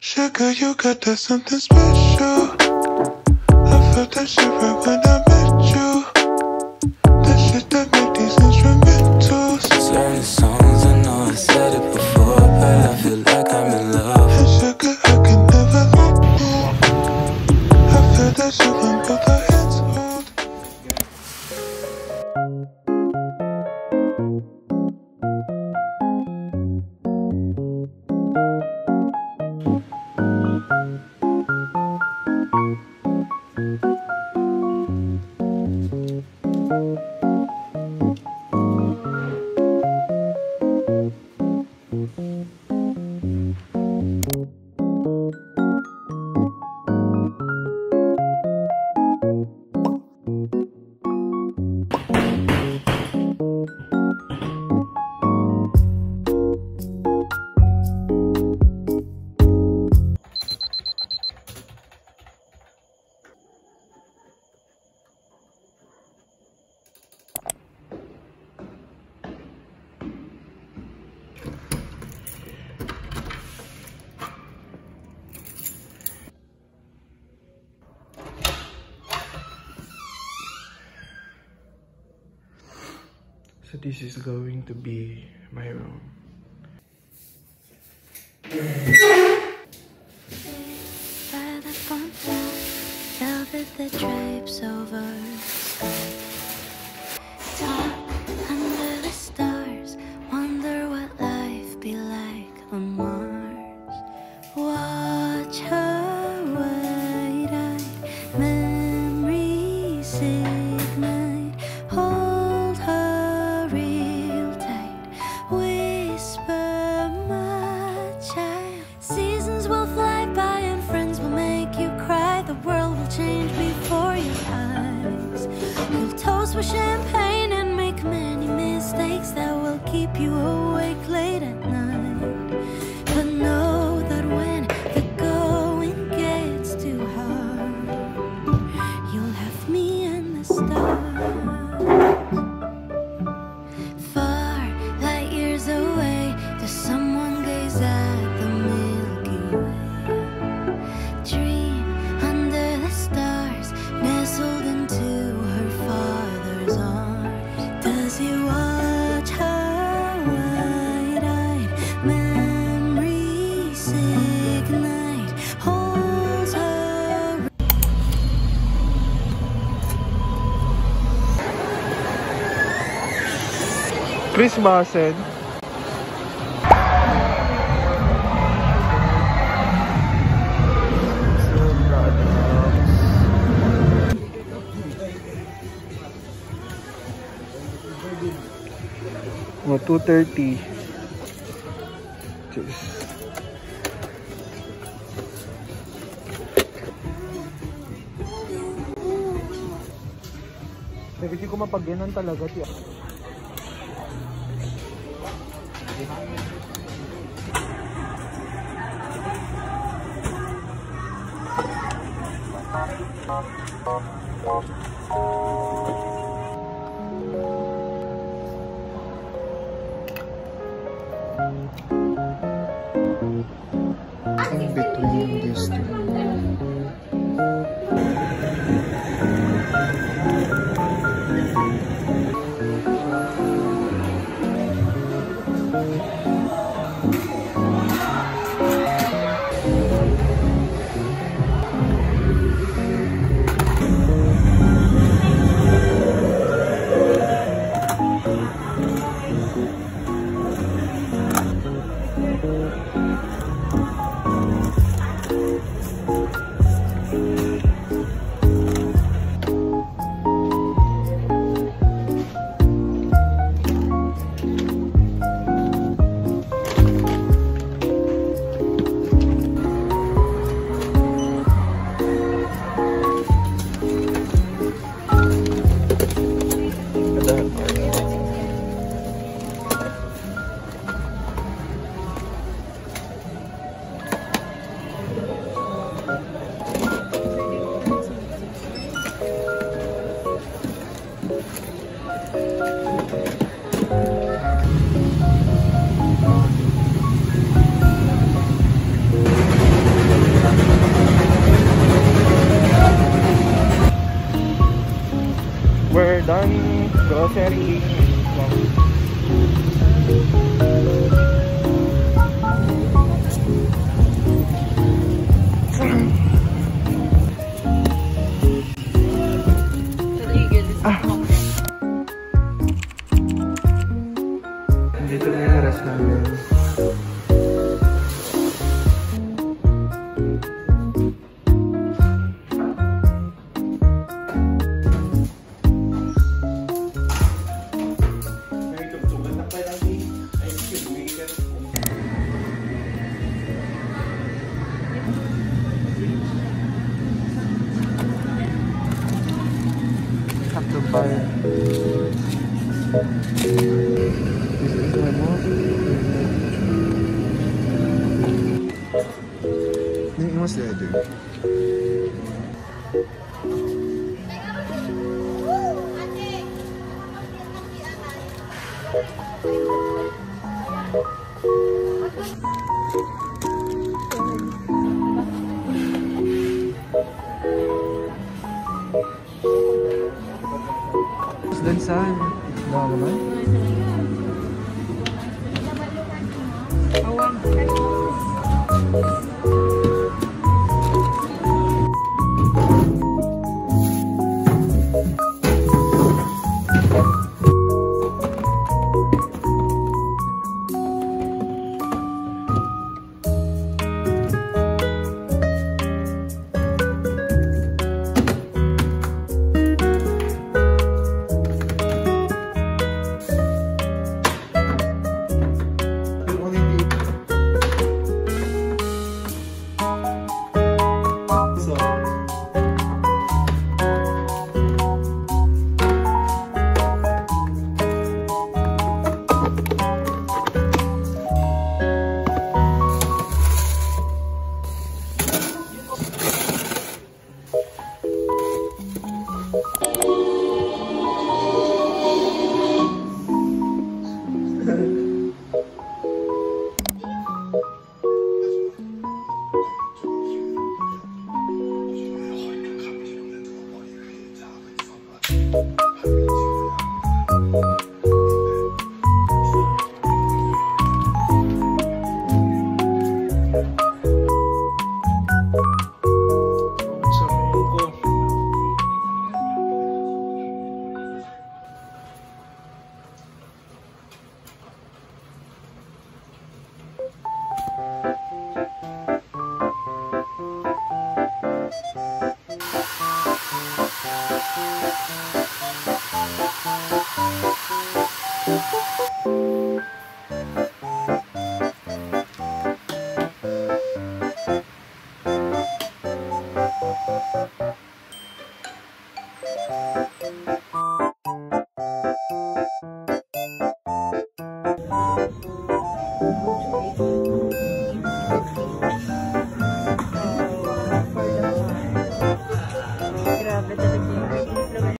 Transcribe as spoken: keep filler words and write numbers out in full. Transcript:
Sugar, you got that something special. I felt that shit right when I met you. That shit that made these instrumentals. Certain songs, I know I said it before, but I feel like I'm in love. And sugar, I can never let you. I feel that shit when both our hands hold. So this is going to be my room. By the bonfire, now that the tribe's over, talk under the stars, wonder what life be like on Mars. Watch her wide eye, memory ignite. Hold her real tight, whisper my child. Seasons will fly by and friends will make you cry. The world will change before your eyes. We'll toast with champagne and make many mistakes that will keep you awake late at night. But know that when the going gets too hard, you'll have me and the stars. Away, does someone gaze at the Milky Way? Dream under the stars, nestled into her father's arms. Does he watch her wide-eyed? Memories ignite, holds her. Christmas and two thirty. Cheers. Pero hindi ko mapagyanan talaga siya. In between these two. done grocery. Dito na yung rest namin. Have to buy it. This is my mom. What's the idea? What's the inside? No, no. Thank you.